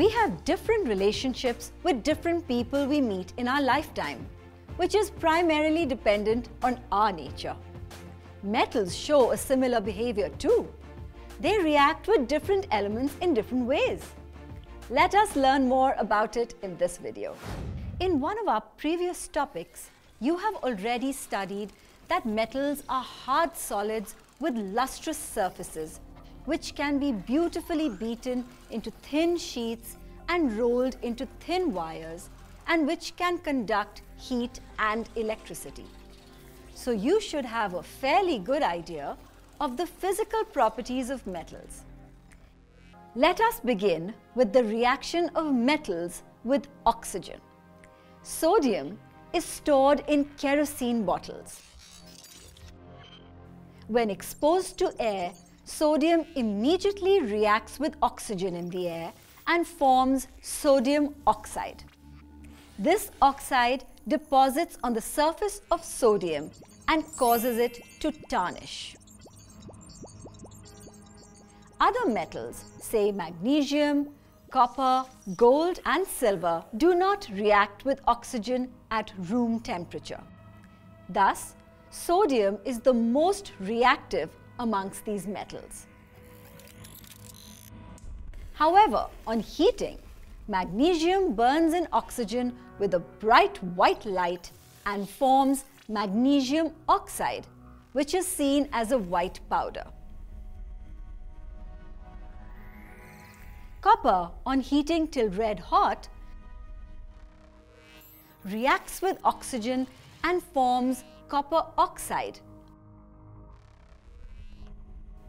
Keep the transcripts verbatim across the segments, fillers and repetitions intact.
We have different relationships with different people we meet in our lifetime, which is primarily dependent on our nature. Metals show a similar behavior too. They react with different elements in different ways. Let us learn more about it in this video. In one of our previous topics, you have already studied that metals are hard solids with lustrous surfaces, which can be beautifully beaten into thin sheets and rolled into thin wires, and which can conduct heat and electricity. So you should have a fairly good idea of the physical properties of metals. Let us begin with the reaction of metals with oxygen. Sodium is stored in kerosene bottles. When exposed to air, sodium immediately reacts with oxygen in the air and forms sodium oxide. This oxide deposits on the surface of sodium and causes it to tarnish. Other metals, say magnesium, copper, gold and silver, do not react with oxygen at room temperature. Thus, sodium is the most reactive amongst these metals. However, on heating, magnesium burns in oxygen with a bright white light and forms magnesium oxide, which is seen as a white powder. Copper, on heating till red hot, reacts with oxygen and forms copper oxide,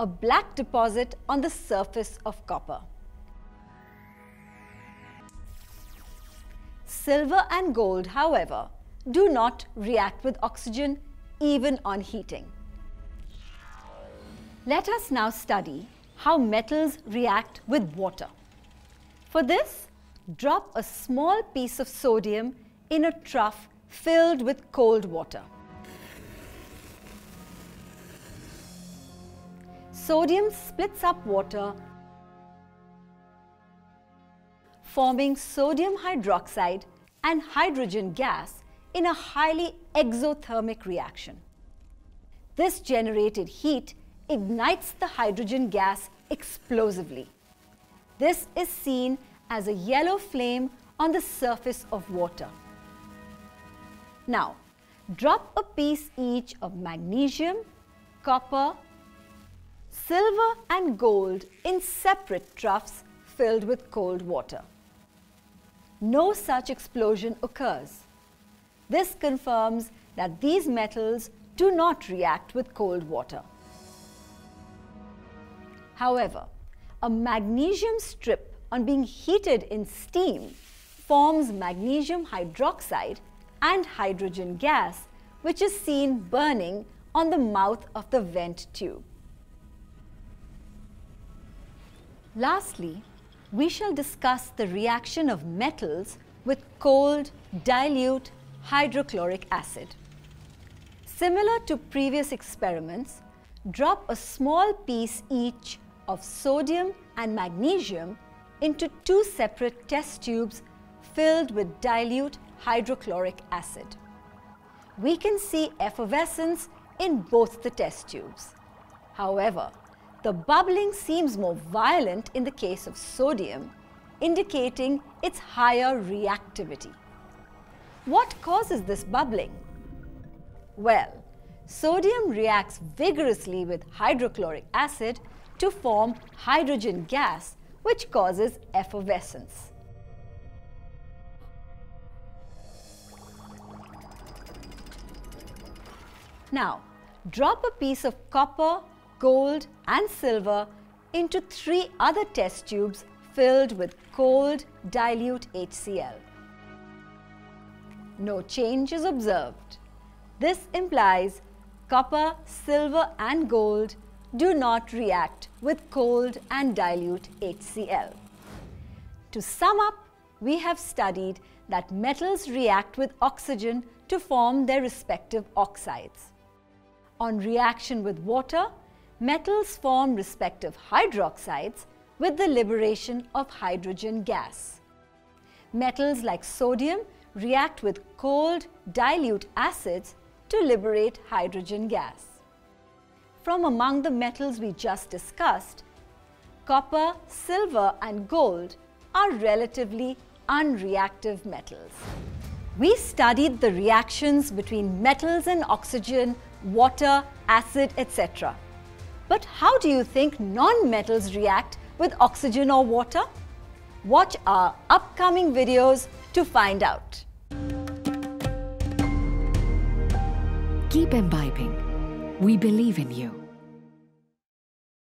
a black deposit on the surface of copper. Silver and gold, however, do not react with oxygen even on heating. Let us now study how metals react with water. For this, drop a small piece of sodium in a trough filled with cold water. Sodium splits up water, forming sodium hydroxide and hydrogen gas in a highly exothermic reaction. This generated heat ignites the hydrogen gas explosively. This is seen as a yellow flame on the surface of water. Now, drop a piece each of magnesium, copper, silver and gold in separate troughs filled with cold water. No such explosion occurs. This confirms that these metals do not react with cold water. However, a magnesium strip on being heated in steam forms magnesium hydroxide and hydrogen gas, which is seen burning on the mouth of the vent tube. Lastly, we shall discuss the reaction of metals with cold, dilute hydrochloric acid. Similar to previous experiments, drop a small piece each of sodium and magnesium into two separate test tubes filled with dilute hydrochloric acid. We can see effervescence in both the test tubes. However, the bubbling seems more violent in the case of sodium, indicating its higher reactivity. What causes this bubbling? Well, sodium reacts vigorously with hydrochloric acid to form hydrogen gas, which causes effervescence. Now, drop a piece of copper, gold and silver into three other test tubes filled with cold, dilute H C l. No change is observed. This implies copper, silver and gold do not react with cold and dilute H C l. To sum up, we have studied that metals react with oxygen to form their respective oxides. On reaction with water, metals form respective hydroxides, with the liberation of hydrogen gas. Metals like sodium react with cold, dilute acids to liberate hydrogen gas. From among the metals we just discussed, copper, silver and gold are relatively unreactive metals. We studied the reactions between metals and oxygen, water, acid, et cetera. But how do you think non-metals react with oxygen or water? Watch our upcoming videos to find out. Keep imbibing. We believe in you.